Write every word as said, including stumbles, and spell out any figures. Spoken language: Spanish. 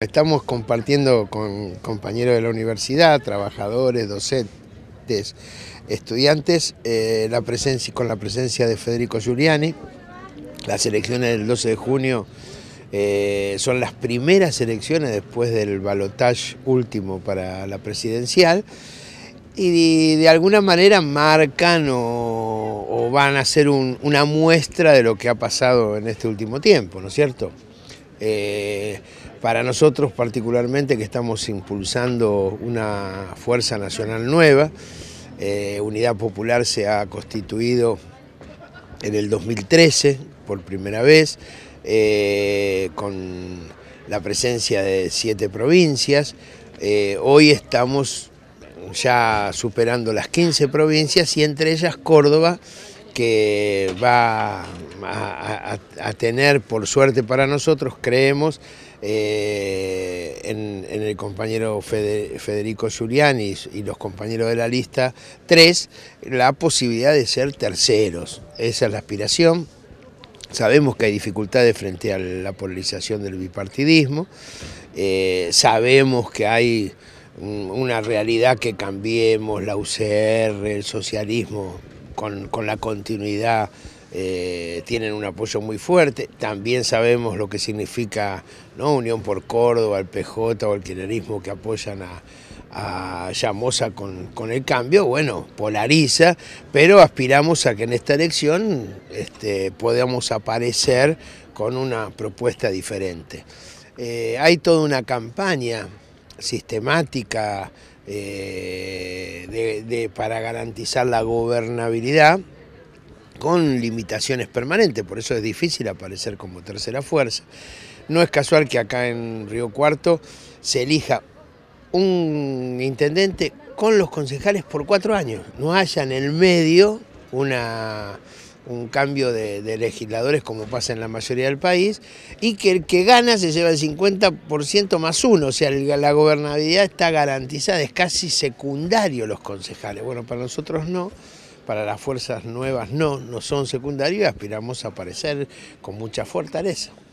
Estamos compartiendo con compañeros de la universidad, trabajadores, docentes, estudiantes, eh, la presencia, con la presencia de Federico Giuliani. Las elecciones del doce de junio eh, son las primeras elecciones después del balotaje último para la presidencial y de, de alguna manera marcan o, o van a ser un, una muestra de lo que ha pasado en este último tiempo, ¿no es cierto? Eh, para nosotros particularmente, que estamos impulsando una fuerza nacional nueva, eh, Unidad Popular se ha constituido en el dos mil trece por primera vez, eh, con la presencia de siete provincias. Eh, hoy estamos ya superando las quince provincias y entre ellas Córdoba, que va a, a, a tener, por suerte para nosotros, creemos, eh, en, en el compañero Fede, Federico Giuliani y los compañeros de la lista tres, la posibilidad de ser terceros. Esa es la aspiración. Sabemos que hay dificultades frente a la polarización del bipartidismo, eh, sabemos que hay una realidad que Cambiemos, la U C R, el socialismo, Con, con la continuidad eh, tienen un apoyo muy fuerte. También sabemos lo que significa, ¿no?, Unión por Córdoba, el P J o el kirchnerismo, que apoyan a, a Llamosa con, con el cambio. Bueno, polariza, pero aspiramos a que en esta elección este, podamos aparecer con una propuesta diferente. Eh, hay toda una campaña sistemática Eh, de, de, para garantizar la gobernabilidad con limitaciones permanentes, por eso es difícil aparecer como tercera fuerza. No es casual que acá en Río Cuarto se elija un intendente con los concejales por cuatro años, no haya en el medio una, un cambio de, de legisladores como pasa en la mayoría del país, y que el que gana se lleva el cincuenta por ciento más uno, o sea, la gobernabilidad está garantizada, es casi secundario los concejales. Bueno, para nosotros no, para las fuerzas nuevas no, no son secundarios, aspiramos a aparecer con mucha fortaleza.